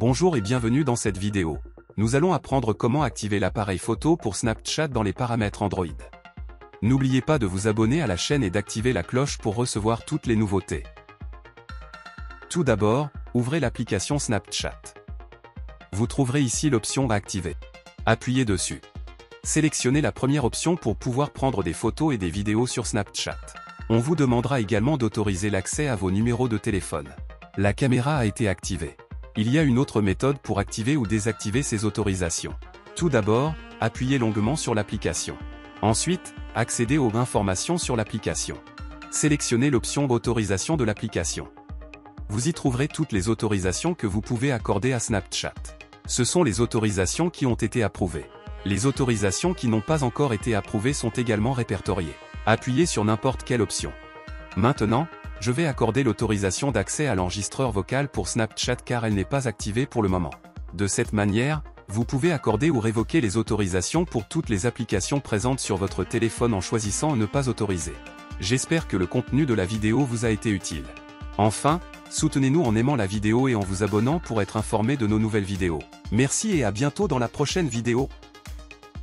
Bonjour et bienvenue dans cette vidéo. Nous allons apprendre comment activer l'appareil photo pour Snapchat dans les paramètres Android. N'oubliez pas de vous abonner à la chaîne et d'activer la cloche pour recevoir toutes les nouveautés. Tout d'abord, ouvrez l'application Snapchat. Vous trouverez ici l'option « Activer ». Appuyez dessus. Sélectionnez la première option pour pouvoir prendre des photos et des vidéos sur Snapchat. On vous demandera également d'autoriser l'accès à vos numéros de téléphone. La caméra a été activée. Il y a une autre méthode pour activer ou désactiver ces autorisations. Tout d'abord, appuyez longuement sur l'application. Ensuite, accédez aux informations sur l'application. Sélectionnez l'option Autorisation de l'application. Vous y trouverez toutes les autorisations que vous pouvez accorder à Snapchat. Ce sont les autorisations qui ont été approuvées. Les autorisations qui n'ont pas encore été approuvées sont également répertoriées. Appuyez sur n'importe quelle option. Maintenant, je vais accorder l'autorisation d'accès à l'enregistreur vocal pour Snapchat car elle n'est pas activée pour le moment. De cette manière, vous pouvez accorder ou révoquer les autorisations pour toutes les applications présentes sur votre téléphone en choisissant ne pas autoriser. J'espère que le contenu de la vidéo vous a été utile. Enfin, soutenez-nous en aimant la vidéo et en vous abonnant pour être informé de nos nouvelles vidéos. Merci et à bientôt dans la prochaine vidéo.